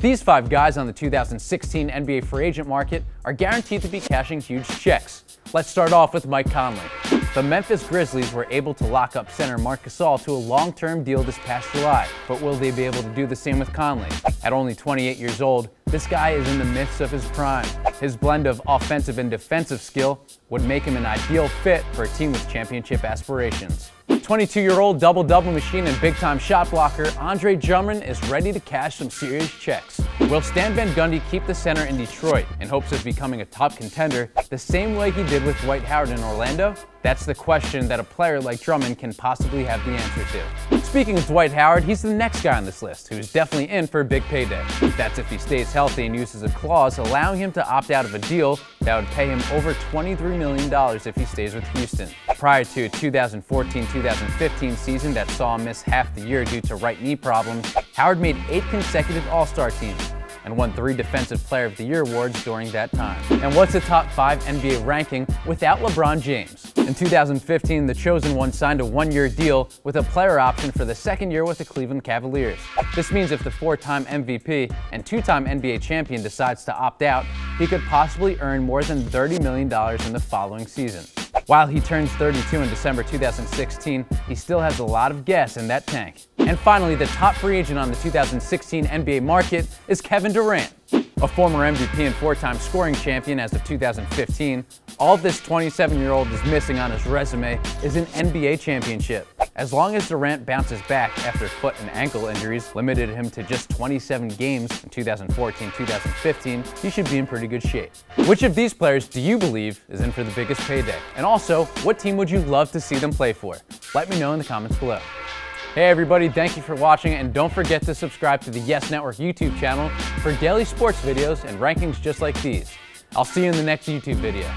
These five guys on the 2016 NBA free agent market are guaranteed to be cashing huge checks. Let's start off with Mike Conley. The Memphis Grizzlies were able to lock up center Marc Gasol to a long-term deal this past July, but will they be able to do the same with Conley? At only 28 years old, this guy is in the midst of his prime. His blend of offensive and defensive skill would make him an ideal fit for a team with championship aspirations. 22-year-old double-double machine and big-time shot blocker Andre Drummond is ready to cash some serious checks. Will Stan Van Gundy keep the center in Detroit in hopes of becoming a top contender the same way he did with Dwight Howard in Orlando? That's the question that a player like Drummond can possibly have the answer to. Speaking of Dwight Howard, he's the next guy on this list who's definitely in for a big payday. That's if he stays healthy and uses a clause allowing him to opt out of a deal that would pay him over $23 million if he stays with Houston. Prior to a 2014-2015 season that saw him miss half the year due to right knee problems, Howard made 8 consecutive All-Star teams and won 3 Defensive Player of the Year awards during that time. And what's a top 5 NBA ranking without LeBron James? In 2015, the Chosen One signed a 1-year deal with a player option for the 2nd year with the Cleveland Cavaliers. This means if the 4-time MVP and 2-time NBA champion decides to opt out, he could possibly earn more than $30 million in the following season. While he turns 32 in December 2016, he still has a lot of gas in that tank. And finally, the top free agent on the 2016 NBA market is Kevin Durant. A former MVP and 4-time scoring champion as of 2015, all this 27-year-old is missing on his resume is an NBA championship. As long as Durant bounces back after foot and ankle injuries limited him to just 27 games in 2014-2015, he should be in pretty good shape. Which of these players do you believe is in for the biggest payday? And also, what team would you love to see them play for? Let me know in the comments below. Hey everybody, thank you for watching, and don't forget to subscribe to the YES Network YouTube channel for daily sports videos and rankings just like these. I'll see you in the next YouTube video.